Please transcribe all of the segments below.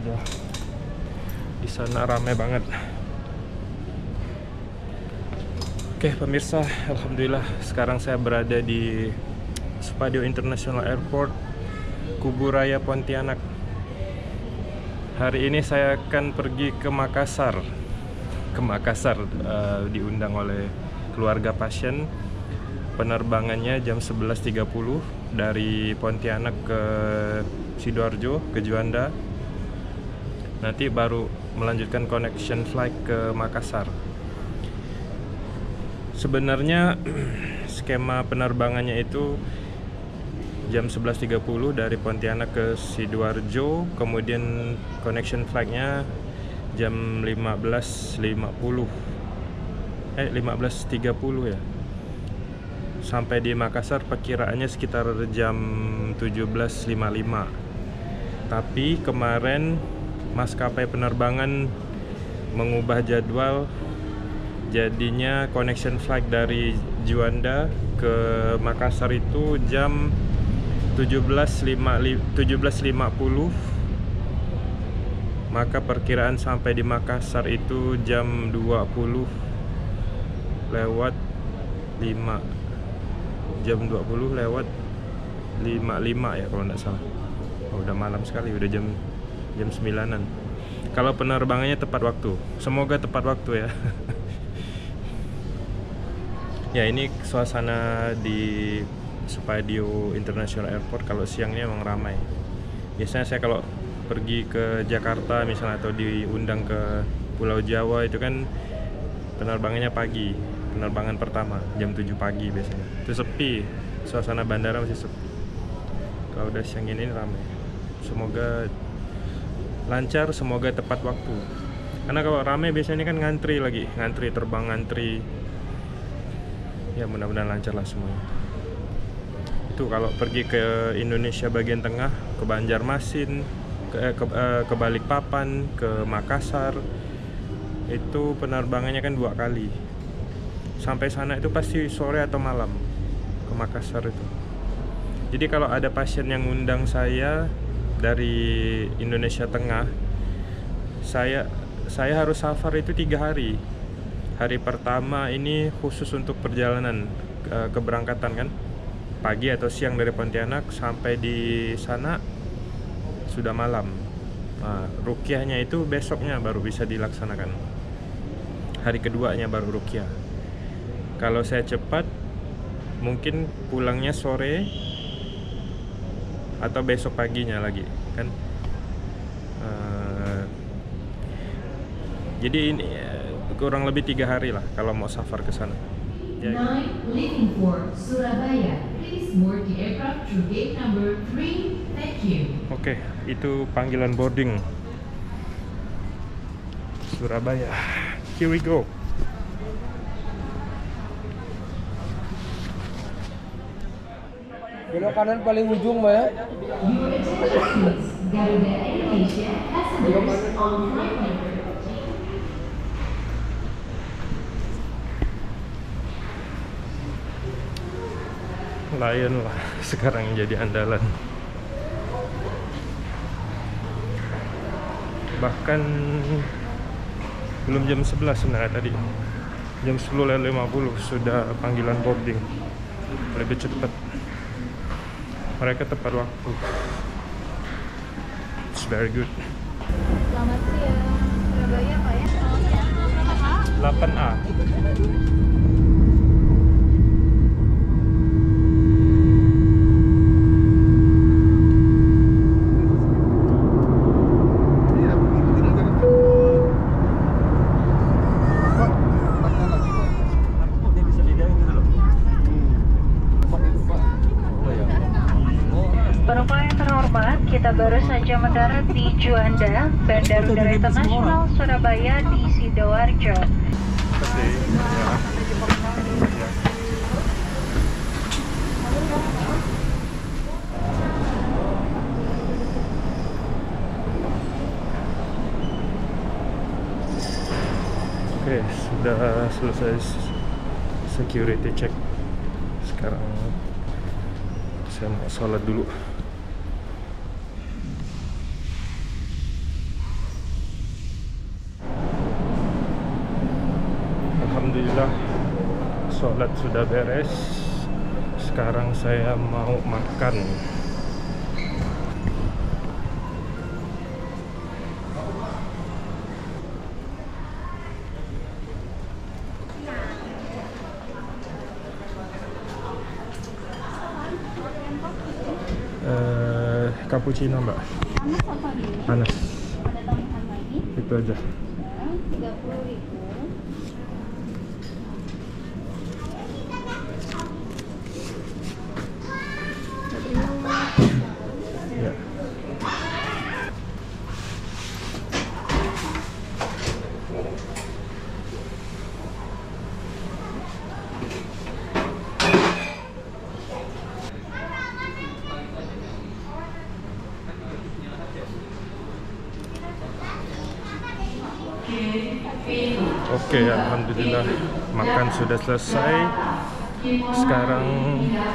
aja. Di sana ramai banget. Oke pemirsa, alhamdulillah sekarang saya berada di Supadio International Airport, Kubu Raya, Pontianak. Hari ini saya akan pergi ke Makassar. Ke Makassar, diundang oleh keluarga pasien. Penerbangannya jam 11.30 dari Pontianak ke Sidoarjo, ke Juanda. Nanti baru melanjutkan connection flight ke Makassar. Sebenarnya skema penerbangannya itu jam 11.30 dari Pontianak ke Sidoarjo, kemudian connection flightnya jam 15.30 ya. Sampai di Makassar perkiraannya sekitar jam 17.55. Tapi kemarin maskapai penerbangan mengubah jadwal. Jadinya connection flight dari Juanda ke Makassar itu jam 17.50. Maka perkiraan sampai di Makassar itu jam 20 lewat 5. Jam 20 lewat 55 ya kalau nggak salah. Oh, udah malam sekali, udah jam 9-an. Kalau penerbangannya tepat waktu. Semoga tepat waktu ya. Ya, ini suasana di Supadio International Airport. Kalau siangnya emang ramai. Biasanya saya kalau pergi ke Jakarta misalnya atau diundang ke Pulau Jawa itu kan penerbangannya pagi. Penerbangan pertama jam 7 pagi biasanya. Itu sepi. Suasana bandara masih sepi. Kalau udah siang ini ramai. Semoga lancar, semoga tepat waktu. Karena kalau ramai biasanya kan ngantri lagi, ngantri terbang, ngantri. Ya mudah-mudahan lancar lah semua. Itu kalau pergi ke Indonesia bagian tengah, ke Banjarmasin, ke Balikpapan, ke Makassar, itu penerbangannya kan 2 kali. Sampai sana itu pasti sore atau malam ke Makassar itu. Jadi kalau ada pasien yang ngundang saya dari Indonesia tengah, saya harus safar itu 3 hari. Hari pertama ini khusus untuk perjalanan keberangkatan kan, pagi atau siang dari Pontianak sampai di sana sudah malam. Nah, ruqyahnya itu besoknya baru bisa dilaksanakan. Hari keduanya baru ruqyah. Kalau saya cepat mungkin pulangnya sore atau besok paginya lagi kan. Jadi ini kurang lebih 3 hari lah kalau mau safar ke sana. Ya. 9 leaving for Surabaya. Please board the aircraft through gate number 3. Thank you. Oke, itu panggilan boarding. Surabaya. Here we go. Belok kanan paling ujung, Mbak ya. Garuda Indonesia passengers on flight number. Lion lah sekarang jadi andalan. Bahkan belum jam 11 sebenarnya tadi. Jam 10.50 sudah panggilan boarding. Lebih cepat. Mereka tepat waktu. It's very good. Selamat siang. Surabaya Pak ya. 8A. Mendarat di Juanda, Bandar Udara Internasional Surabaya di Sidoarjo. Oke, sudah selesai security check. Sekarang saya mau sholat dulu. sholat sudah beres. Sekarang saya mau makan. Cappuccino mbak, panas itu aja. 30.000. Ya. Oke, alhamdulillah makan sudah selesai. Sekarang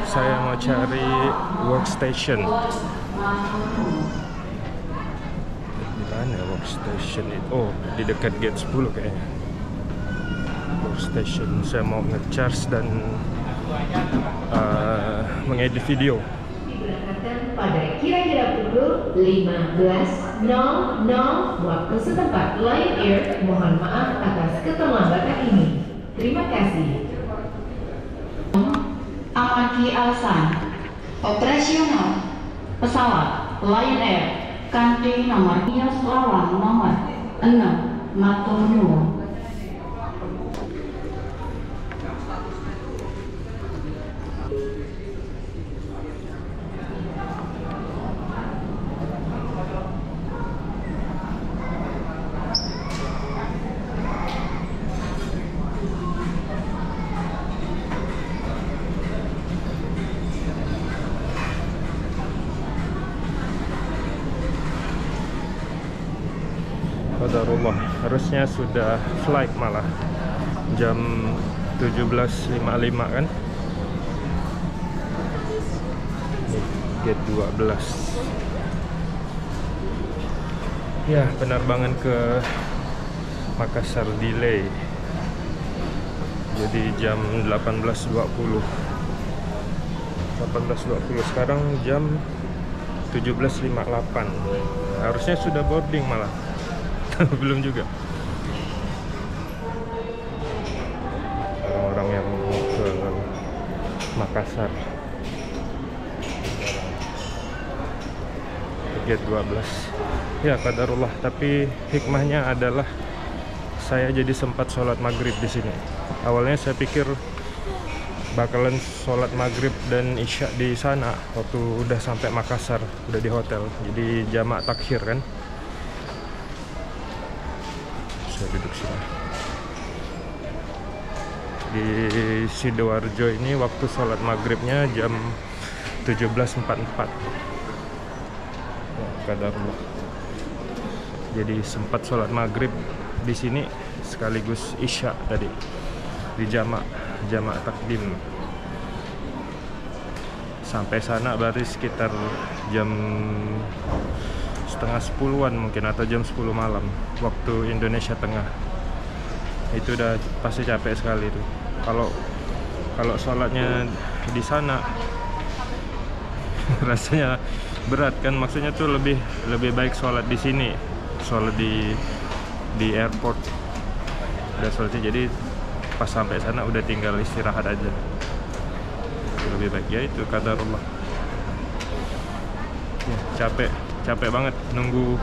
saya mau cari workstation. Di mana workstation itu? Oh, di dekat gate 10 kayaknya. Workstation, saya mau nge-charge dan mengedit video. Diberangkatkan pada kira-kira pukul 15.00 waktu setempat. Lion Air, mohon maaf atas keterlambatan ini. Terima kasih. Amaki Alsan, operasional pesawat Lion Air kanti nomor IAS lawang nomor 6 Maturnuwun. Qadarullah, harusnya sudah flight malah jam 17.55 kan? Ini gate 12. Ya, penerbangan ke Makassar delay. Jadi jam 18.20. 18.20 sekarang jam 17.58. Harusnya sudah boarding malah. Belum juga. Orang-orang yang mau ke Makassar gate 12. Ya qadarullah, tapi hikmahnya adalah saya jadi sempat sholat maghrib di sini. Awalnya saya pikir bakalan sholat maghrib dan isya di sana waktu udah sampai Makassar, udah di hotel. Jadi jamak takhir kan. Saya duduk sini di Sidoarjo ini waktu sholat maghribnya jam 17.44. Qadarullah, jadi sempat sholat maghrib di sini sekaligus isya tadi di jamak takdim. Sampai sana baru sekitar jam setengah 10-an mungkin atau jam 10 malam waktu Indonesia Tengah. Itu udah pasti capek sekali tuh. Kalau sholatnya di sana rasanya berat kan, maksudnya tuh lebih baik sholat di sini, sholat di airport. Udah sholatnya, jadi pas sampai sana udah tinggal istirahat aja. Lebih baik ya itu qadarullah. Ya, capek banget nunggu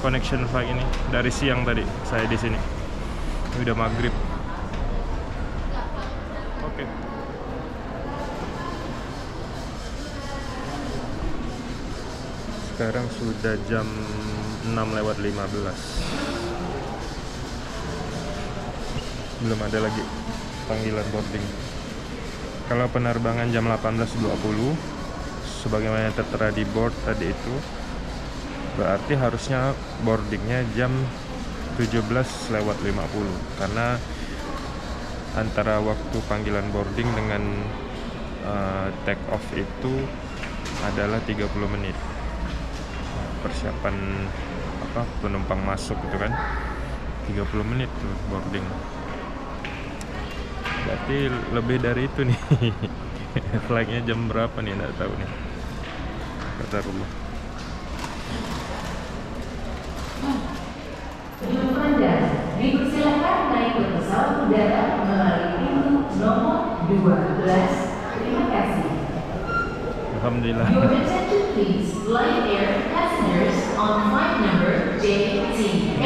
connection flight ini dari siang tadi saya di sini. Udah maghrib. Oke. Sekarang sudah jam 6.15. Belum ada lagi panggilan boarding. Kalau penerbangan jam 18.20 sebagaimana tertera di board tadi itu, berarti harusnya boardingnya jam 17.50 karena antara waktu panggilan boarding dengan take off itu adalah 30 menit. Persiapan penumpang masuk itu kan 30 menit boarding. berarti lebih dari itu nih. Flightnya jam berapa nih, nggak tahu nih kata rumah. Untuk Anda dipersilakan naik ke pesawat udara melalui pintu nomor 12. Terima kasih. Alhamdulillah. Your attention please, Lion Air passengers on flight number JT8.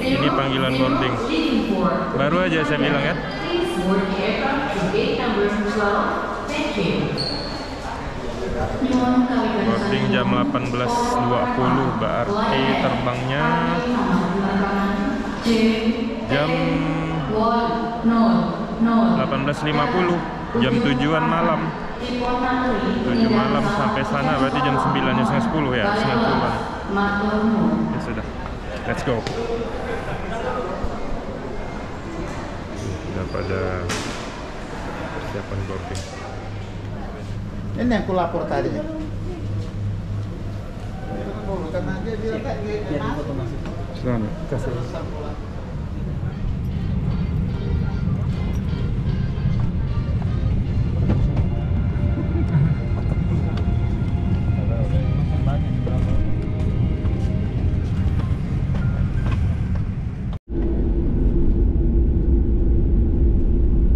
Ini panggilan boarding. Baru aja saya bilang ya. Please board aircraft to gate number 12. Thank you. Boarding jam 18.20, berarti terbangnya jam 18.50, jam 7-an malam. 7 malam sampai sana, berarti jam 9-nya setengah 10 ya, setengah 10-an. Ya sudah, let's go. Sudah pada persiapan boarding. Ini yang kulapor tadi.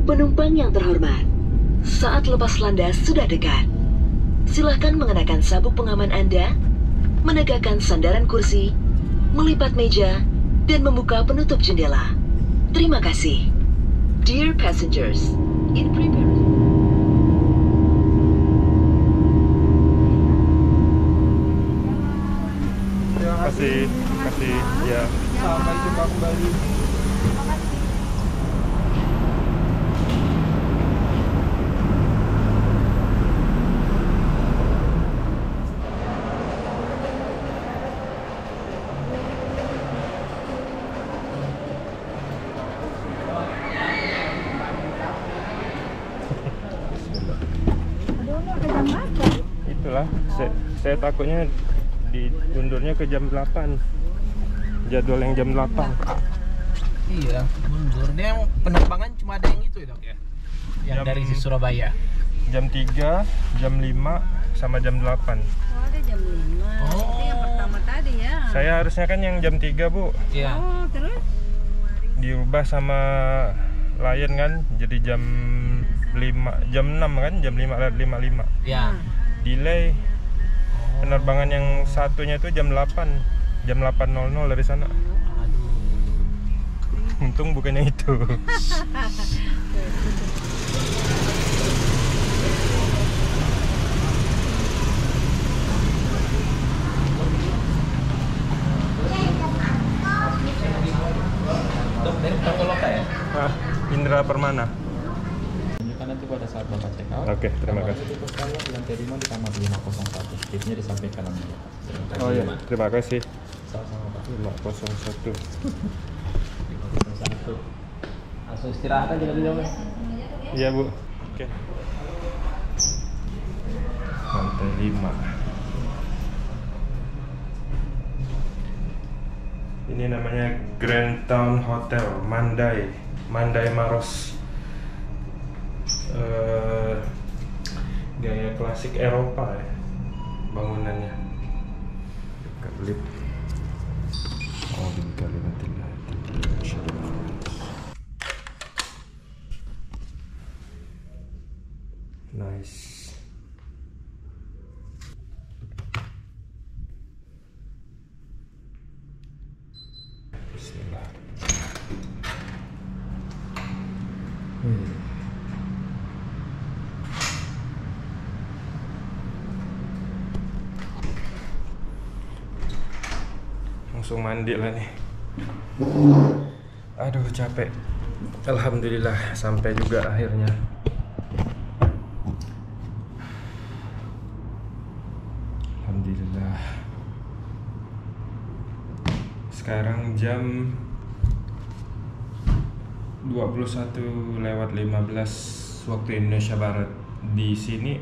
Penumpang yang terhormat, saat lepas landas sudah dekat. Silahkan mengenakan sabuk pengaman Anda, menegakkan sandaran kursi, melipat meja, dan membuka penutup jendela. Terima kasih. Dear passengers, in preparation. Terima kasih. Terima kasih. Ya. Sampai jumpa kembali. Saya takutnya diundurnya ke jam 8. Jadwal yang jam 8. Iya, mundur. Dia penerbangan cuma ada yang itu ya, Dok ya. Yang jam, dari Surabaya. Jam 3, jam 5 sama jam 8. Oh, ada jam 5. Oh. Itu yang pertama tadi ya. Saya harusnya kan yang jam 3, Bu. Iya. Oh, terus diubah sama Lion kan jadi jam 5, jam 6 kan, jam 5.55. Iya. Delay. Penerbangan yang satunya itu jam 8. Jam 8.00 dari sana. Aduh. Untung bukannya itu. Indra Permana. Pada saat Bapak check out. Oke, terima kasih. Yang terima di kamar 501. Tipnya disampaikan nanti. Oh iya, terima kasih. Sama-sama Pak. 501. 501. Langsung istirahat aja dulu, Mas. Iya, Bu. Oke. Lantai 5. Ini namanya Grand Town Hotel Mandai, Maros. Gaya klasik Eropa ya bangunannya. Kelip. Oh, dikali nanti lah. Nice. Bismillah. Langsung mandi lah nih. Aduh capek. Alhamdulillah sampai juga akhirnya. Alhamdulillah. Sekarang jam 21.15 waktu Indonesia Barat. Di sini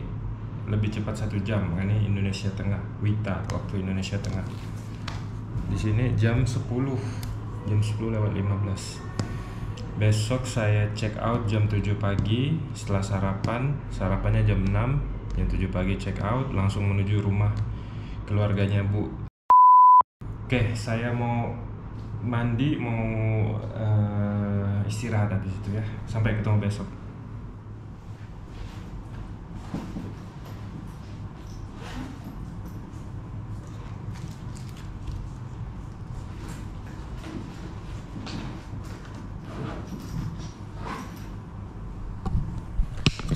lebih cepat 1 jam kan ini Indonesia Tengah, WITA waktu Indonesia Tengah. Di sini jam 10.15. Besok saya check out jam 7 pagi setelah sarapan. Sarapannya jam 6, jam 7 pagi check out, langsung menuju rumah keluarganya Bu. Oke, saya mau mandi, mau istirahat habis itu ya. Sampai ketemu besok.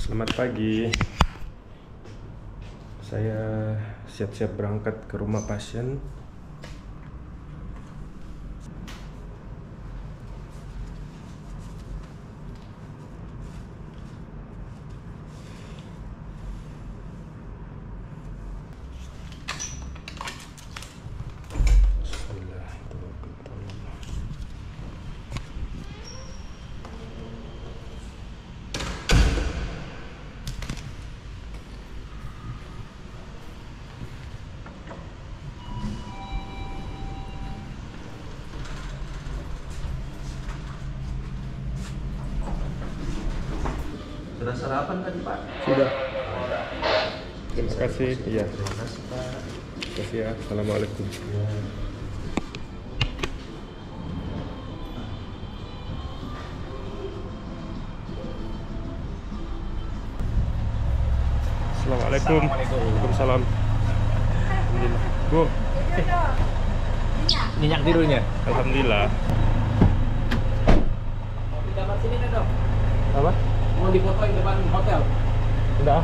Selamat pagi. Saya siap-siap berangkat ke rumah pasien. Sarapan tadi Pak? Sudah. Terima kasih. Iya. Terima kasih Pak. Terima kasih ya. Assalamualaikum. Ya. Assalamualaikum. Waalaikumsalam. Alhamdulillah. Bu. Minyak tidurnya? Alhamdulillah. Mau di kamar sini kan dong? Apa? Mau dipotoin depan hotel? Enggak.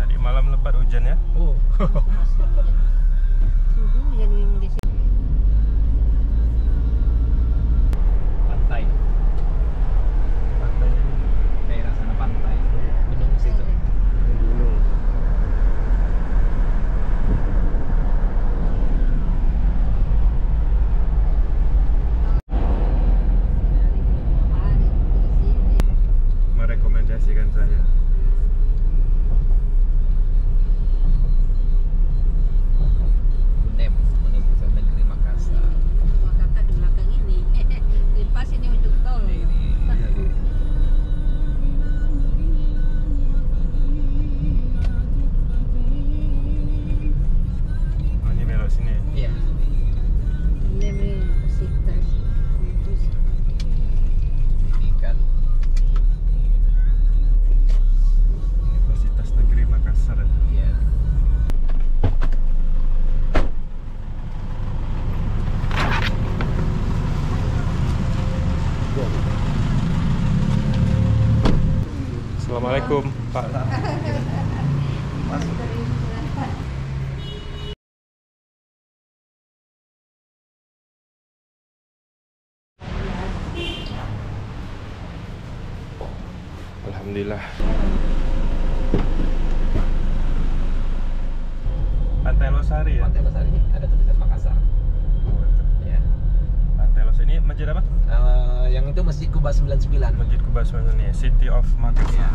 Tadi malam lebat hujan ya? Oh. Hujan memang di sini. Pantai. Assalamualaikum Pak. Alhamdulillah. Pantai Losari ya? Pantai Losari, ada tulisan Makassar. Ini masjid apa? Yang itu Masjid Kuba 99. Masjid Kuba 99 ya, City of Makassar. Ya.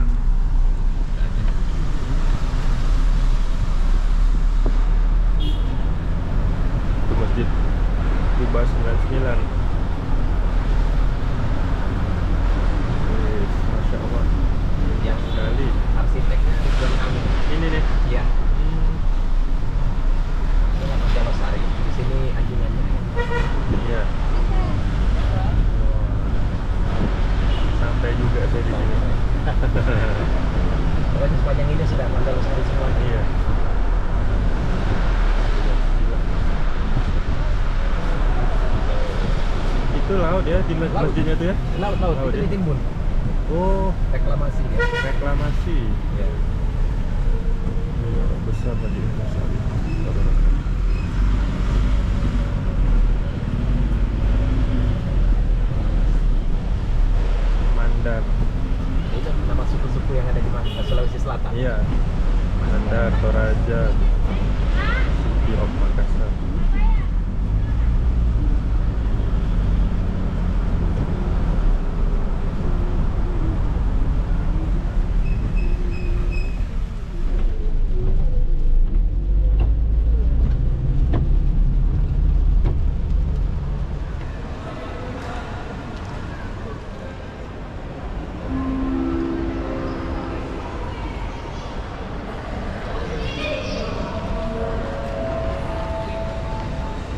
Itu Masjid Kuba 99. Yes, Masya Allah. Ya, sekali. Arsiteknya Ridwan Amin. Ini nih. Iya. Ini Masjid Losari. Di sini anjungannya. Iya. Santai juga saya di sini. Kalau sepanjang ini sudah mandang sekali semua. Iya. Itu laut ya di masjidnya tuh ya? Laut itu ya? Di timbun. Oh, reklamasi ya. Reklamasi. Iya. Besar banget ya. Mandai. Itu nama suku-suku yang ada di Sulawesi Selatan. Iya. Mandai, Toraja, City of Makassar.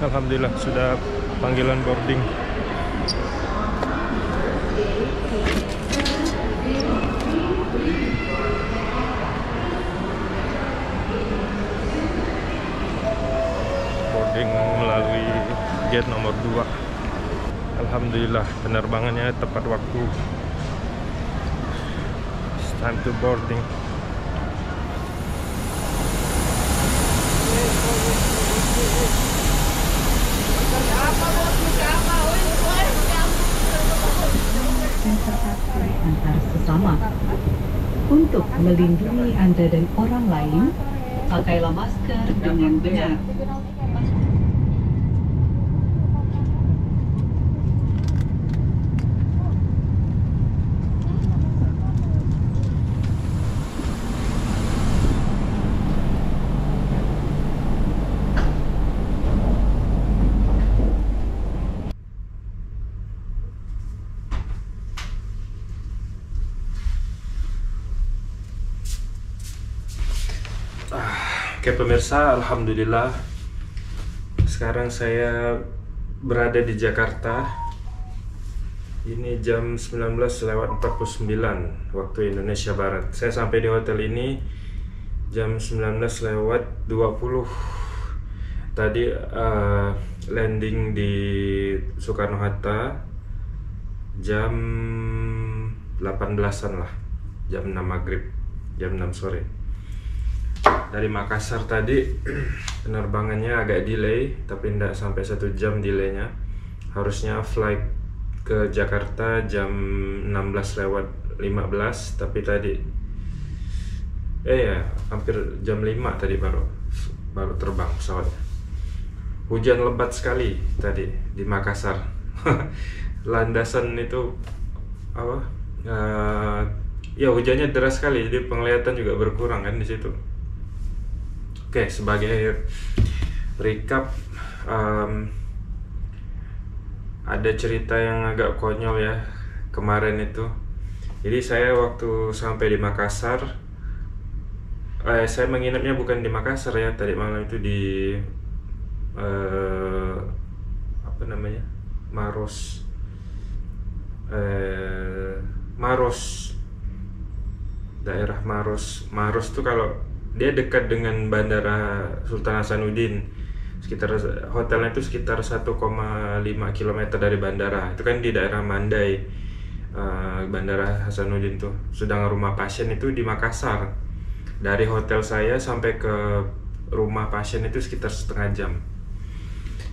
Alhamdulillah sudah panggilan boarding. Boarding melalui gate nomor 2. Alhamdulillah penerbangannya tepat waktu. It's time to boarding. Transportasi antar sesama. Untuk melindungi Anda dan orang lain, pakailah masker dengan benar. Oke pemirsa, alhamdulillah sekarang saya berada di Jakarta. Ini jam 19:49 waktu Indonesia Barat. Saya sampai di hotel ini jam 19:20. Tadi landing di Soekarno-Hatta jam 18-an lah, jam 6 maghrib, jam 6 sore. Dari Makassar tadi penerbangannya agak delay, tapi tidak sampai 1 jam delaynya. Harusnya flight ke Jakarta jam 16:15, tapi tadi ya hampir jam 5 tadi baru terbang pesawatnya. Hujan lebat sekali tadi di Makassar. Landasan itu apa? Ya hujannya deras sekali, jadi penglihatan juga berkurang kan di situ. Oke, sebagai recap, ada cerita yang agak konyol ya kemarin itu. Jadi saya waktu sampai di Makassar, saya menginapnya bukan di Makassar ya, tadi malam itu di Maros, daerah Maros. Maros tuh kalau dia dekat dengan bandara Sultan Hasanuddin, sekitar hotelnya itu sekitar 1,5 km dari bandara. Itu kan di daerah Mandai, bandara Hasanuddin tuh. Sedang rumah pasien itu di Makassar. Dari hotel saya sampai ke rumah pasien itu sekitar setengah jam.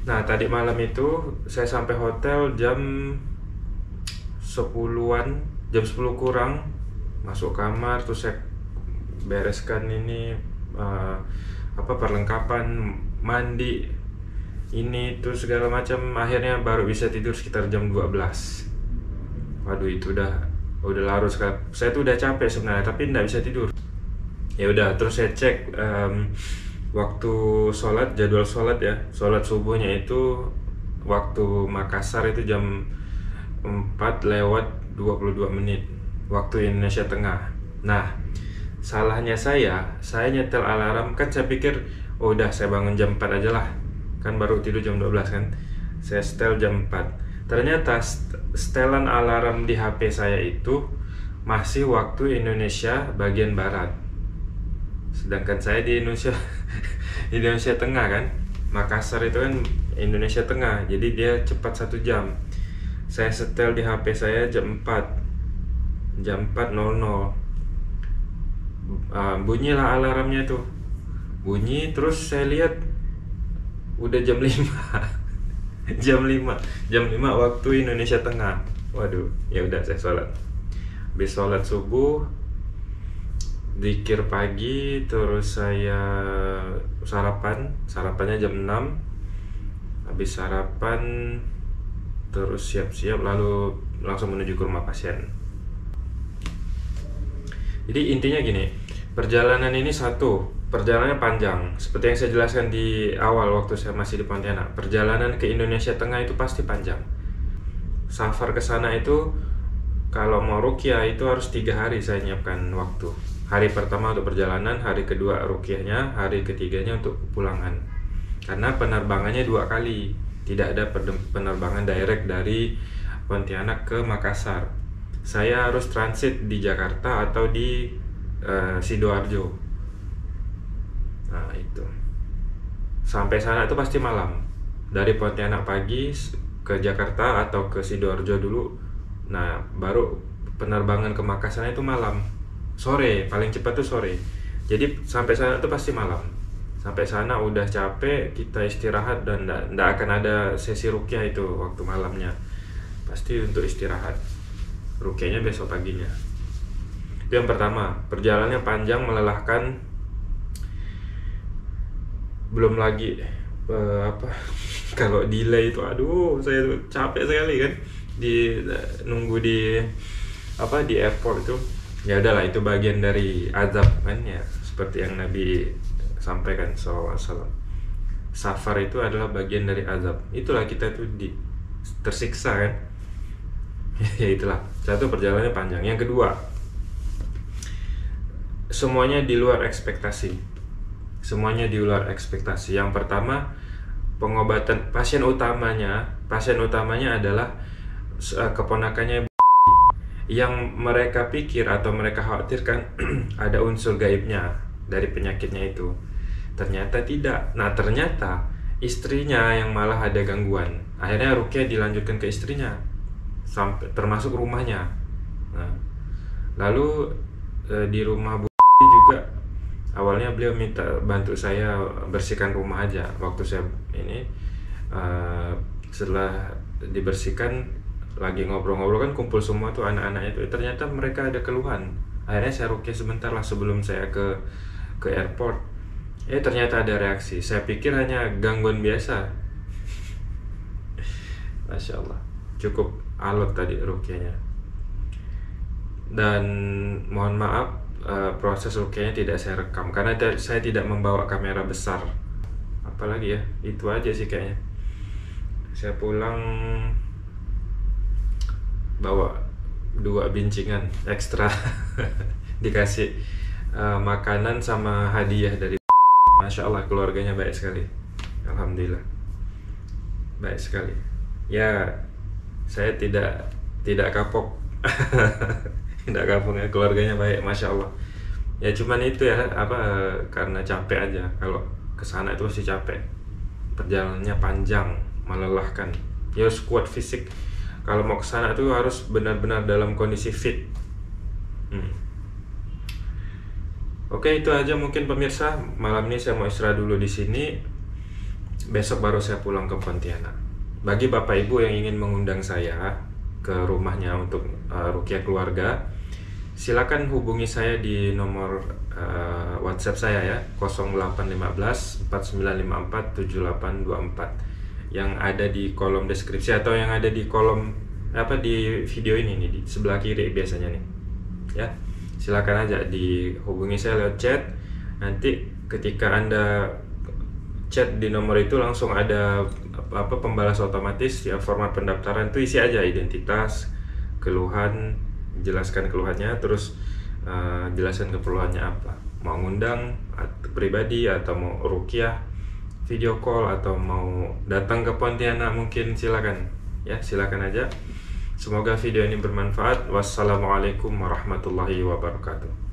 Nah tadi malam itu saya sampai hotel jam 10-an, jam 10 kurang, masuk kamar terus saya bereskan ini perlengkapan mandi ini itu segala macam, akhirnya baru bisa tidur sekitar jam 12. Waduh itu udah larut sekali. Saya tuh udah capek sebenarnya tapi nggak bisa tidur. Ya udah terus saya cek waktu sholat, jadwal sholat ya. Sholat subuhnya itu waktu Makassar itu jam 4:22 waktu Indonesia Tengah. Nah salahnya saya nyetel alarm, kan saya pikir oh udah saya bangun jam 4 aja lah, kan baru tidur jam 12 kan. Saya setel jam 4. Ternyata setelan alarm di HP saya itu masih waktu Indonesia bagian barat. Sedangkan saya di Indonesia di Indonesia Tengah kan. Makassar itu kan Indonesia Tengah, jadi dia cepat 1 jam. Saya setel di HP saya jam 4. Jam 4:00. Bunyilah alarmnya tuh, bunyi terus saya lihat udah jam 5. jam 5 waktu Indonesia Tengah. Waduh, ya udah saya sholat. Habis sholat subuh, dzikir pagi, terus saya sarapannya jam 6. Habis sarapan terus siap-siap lalu langsung menuju ke rumah pasien. Jadi intinya gini, perjalanan ini perjalanannya panjang. Seperti yang saya jelaskan di awal waktu saya masih di Pontianak, perjalanan ke Indonesia Tengah itu pasti panjang. Safar ke sana itu, kalau mau ruqyah itu harus 3 hari saya nyiapkan waktu. Hari pertama untuk perjalanan, hari kedua ruqyahnya, hari ketiganya untuk pulangan. karena penerbangannya dua kali, tidak ada penerbangan direct dari Pontianak ke Makassar. Saya harus transit di Jakarta atau di Sidoarjo. Nah itu, sampai sana itu pasti malam. Dari Pontianak pagi ke Jakarta atau ke Sidoarjo dulu, nah baru penerbangan ke Makassar itu malam, sore, paling cepat tuh sore. Jadi sampai sana itu pasti malam. Sampai sana udah capek, kita istirahat, dan nggak akan ada sesi ruqyah itu waktu malamnya, pasti untuk istirahat. Ruqyahnya besok paginya. Itu yang pertama, perjalanannya panjang, melelahkan. Belum lagi kalau delay itu, aduh, saya capek sekali kan di nunggu di di airport itu. Ya udahlah, itu bagian dari azab kan ya, seperti yang Nabi sampaikan SAW. Safar itu adalah bagian dari azab. Itulah kita tuh tersiksa kan. Ya itulah, satu, perjalanannya panjang. Yang kedua, semuanya di luar ekspektasi. Semuanya di luar ekspektasi. Yang pertama, pengobatan pasien utamanya adalah keponakannya yang mereka pikir atau mereka khawatirkan ada unsur gaibnya dari penyakitnya itu. Ternyata tidak. Nah ternyata istrinya yang malah ada gangguan. Akhirnya ruqyah dilanjutkan ke istrinya, sampai termasuk rumahnya. Nah, lalu di rumah Bu juga, awalnya beliau minta bantu saya bersihkan rumah aja. Waktu saya ini setelah dibersihkan, lagi ngobrol-ngobrol kan, kumpul semua tuh anak-anaknya itu, ternyata mereka ada keluhan. Akhirnya saya ruqyah sebentar lah sebelum saya ke airport. Ternyata ada reaksi. Saya pikir hanya gangguan biasa. Masya Allah, cukup alot tadi ruqyahnya. Dan mohon maaf, proses ruqyahnya tidak saya rekam karena saya tidak membawa kamera besar. Apalagi ya, itu aja sih kayaknya. Saya pulang bawa dua bincingan ekstra. Dikasih makanan sama hadiah dari Masya Allah, keluarganya baik sekali. Alhamdulillah, baik sekali. Ya, saya tidak kapok. Tidak kapok ya, keluarganya baik, Masya Allah. Ya cuman itu ya, karena capek aja. Kalau kesana itu masih capek. Perjalanannya panjang, melelahkan. Ya harus kuat fisik. Kalau mau kesana itu harus benar-benar dalam kondisi fit. Oke, itu aja mungkin pemirsa. Malam ini saya mau istirahat dulu di sini. Besok baru saya pulang ke Pontianak. Bagi Bapak Ibu yang ingin mengundang saya ke rumahnya untuk ruqyah keluarga, silakan hubungi saya di nomor WhatsApp saya ya, 0815 4954 7824, yang ada di kolom deskripsi atau yang ada di kolom di video ini nih, di sebelah kiri biasanya nih ya. Silakan aja dihubungi saya lewat chat. Nanti ketika Anda chat di nomor itu langsung ada pembalas otomatis ya. Format pendaftaran itu isi aja identitas, keluhan, jelaskan keluhannya, terus jelaskan keperluannya apa, mau ngundang pribadi atau mau ruqyah video call atau mau datang ke Pontianak mungkin, silakan ya, silakan aja. Semoga video ini bermanfaat. Wassalamualaikum warahmatullahi wabarakatuh.